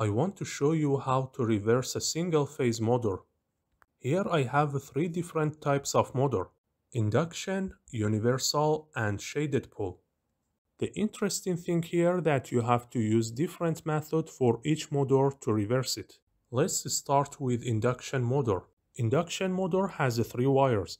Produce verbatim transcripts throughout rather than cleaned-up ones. I want to show you how to reverse a single-phase motor. Here I have three different types of motor: induction, universal, and shaded pole. The interesting thing here that you have to use different method for each motor to reverse it. Let's start with induction motor. Induction motor has three wires,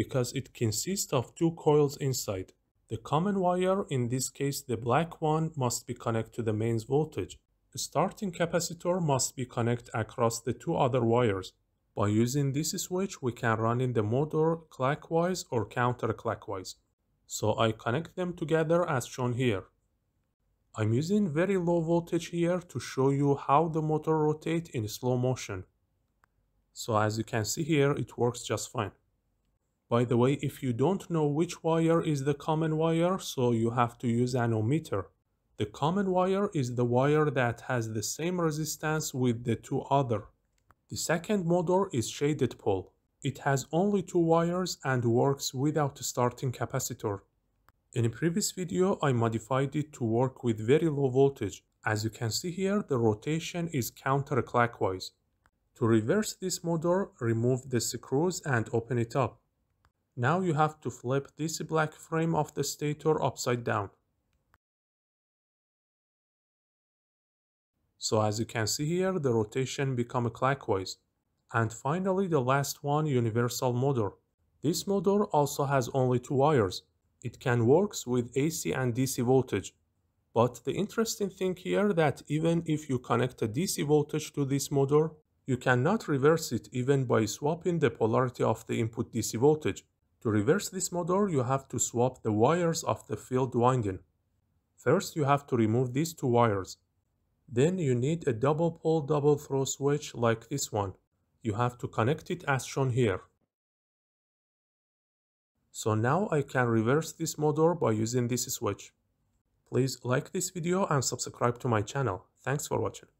because it consists of two coils inside. The common wire, in this case the black one, must be connected to the mains voltage. The starting capacitor must be connected across the two other wires. By using this switch, we can run in the motor clockwise or counterclockwise. So I connect them together as shown here. I'm using very low voltage here to show you how the motor rotates in slow motion. So as you can see here, it works just fine. By the way, if you don't know which wire is the common wire, so you have to use an ohmmeter. The common wire is the wire that has the same resistance with the two other. The second motor is shaded pole. It has only two wires and works without a starting capacitor. In a previous video, I modified it to work with very low voltage. As you can see here, the rotation is counterclockwise. To reverse this motor, remove the screws and open it up. Now you have to flip this black frame of the stator upside down. So as you can see here, the rotation becomes clockwise. And finally the last one, universal motor. This motor also has only two wires. It can work with A C and D C voltage. But the interesting thing here that even if you connect a D C voltage to this motor, you cannot reverse it even by swapping the polarity of the input D C voltage. To reverse this motor, you have to swap the wires of the field winding. First, you have to remove these two wires. Then you need a double pole double throw switch like this one. You have to connect it as shown here. So now I can reverse this motor by using this switch. Please like this video and subscribe to my channel. Thanks for watching.